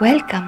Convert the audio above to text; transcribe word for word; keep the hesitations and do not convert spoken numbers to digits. Welcome.